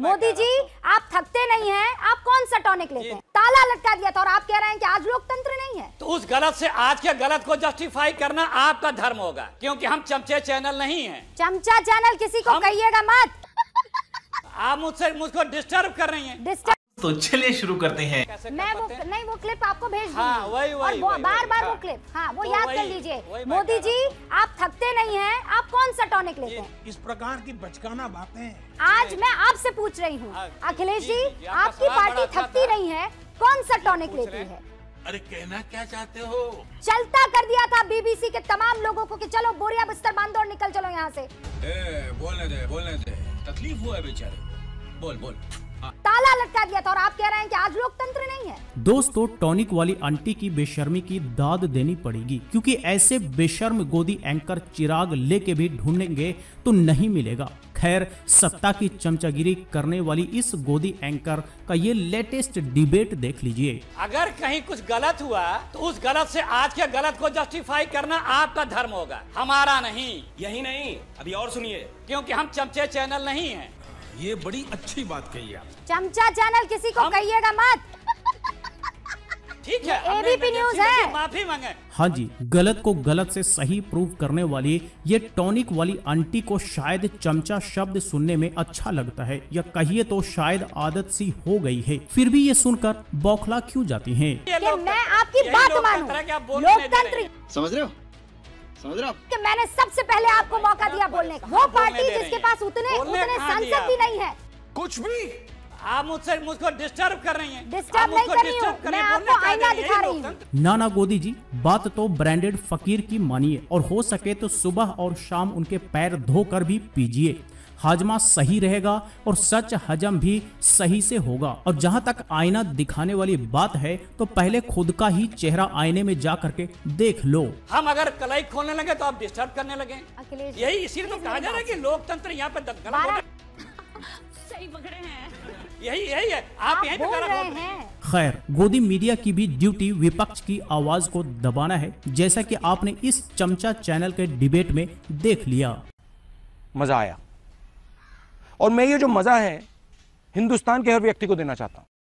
मोदी जी आप थकते नहीं हैं, आप कौन सा टॉनिक लेते हैं? ताला लटका दिया था और आप कह रहे हैं कि आज लोकतंत्र नहीं है। तो उस गलत से आज के गलत को जस्टिफाई करना आपका धर्म होगा, क्योंकि हम चमचे चैनल नहीं है। चमचा चैनल किसी को कहिएगा मत। आप मुझको डिस्टर्ब कर रही है। तो चलिए शुरू करते हैं। मैं वो क्लिप आपको भेज दूंगी। हाँ, वही बार बार वो क्लिप, हाँ वो तो याद कर लीजिए। मोदी जी आप थकते नहीं हैं, आप कौन सा टॉनिक लेते हैं? इस प्रकार की बचकाना बातें आज मैं आपसे पूछ रही हूँ। अखिलेश जी आपकी पार्टी थकती नहीं है, कौन सा टॉनिक लेती है? अरे कहना क्या चाहते हो? चलता कर दिया था बीबीसी के तमाम लोगों को कि चलो बोरिया बिस्तर बांधो और निकल चलो यहाँ से। बोलने दे, तकलीफ हुआ है बेचारे, बोल बोल। ताला लटका दिया था और आप कह रहे हैं कि आज लोकतंत्र नहीं है। दोस्तों टॉनिक वाली आंटी की बेशर्मी की दाद देनी पड़ेगी, क्योंकि ऐसे बेशर्म गोदी एंकर चिराग लेके भी ढूंढेंगे तो नहीं मिलेगा। खैर सत्ता की चमचागिरी करने वाली इस गोदी एंकर का ये लेटेस्ट डिबेट देख लीजिए। अगर कहीं कुछ गलत हुआ तो उस गलत से आज के गलत को जस्टिफाई करना आपका धर्म होगा, हमारा नहीं। यही नहीं, अभी और सुनिए। क्योंकि हम चमचे चैनल नहीं है। ये बड़ी अच्छी बात कही आप। चमचा चैनल किसी को कहिएगा मत। ठीक है, एबीपी न्यूज़ है। माफी मांगे। हाँ जी, गलत को गलत से सही प्रूव करने वाली ये टॉनिक वाली आंटी को शायद चमचा शब्द सुनने में अच्छा लगता है, या कहिए तो शायद आदत सी हो गई है। फिर भी ये सुनकर बौखला क्यों जाती हैं? कि मैं आपकी बात मानूं, लोकतंत्र समझ रहे हो? कि मैंने सबसे पहले आपको मौका दिया बोलने का। वो पार्टी जिसके पास उतने सांसद भी नहीं है। कुछ भी आप मुझको डिस्टर्ब कर रही हैं। डिस्टर्ब नहीं कर रही हूं, मैं आपको आईना दिखा रही हूं। नाना गोदी जी बात तो ब्रांडेड फकीर की मानिए, और हो सके तो सुबह और शाम उनके पैर धोकर भी पीजिए। हाजमा सही रहेगा और सच हजम भी सही से होगा। और जहां तक आईना दिखाने वाली बात है, तो पहले खुद का ही चेहरा आईने में जा करके देख लो। हम अगर कलाई खोलने लगे तो आप डिस्टर्ब करने लगे। यही इसीलिए तो कहा जा रहा है कि लोकतंत्र यहाँ पे सही पकड़े हैं। यही है, आप यही बोल रहे हैं। खैर गोदी मीडिया की भी ड्यूटी विपक्ष की आवाज को दबाना है, जैसा कि आपने इस चमचा चैनल के डिबेट में देख लिया। मजा आया, और मैं ये जो मज़ा है हिंदुस्तान के हर व्यक्ति को देना चाहता हूँ।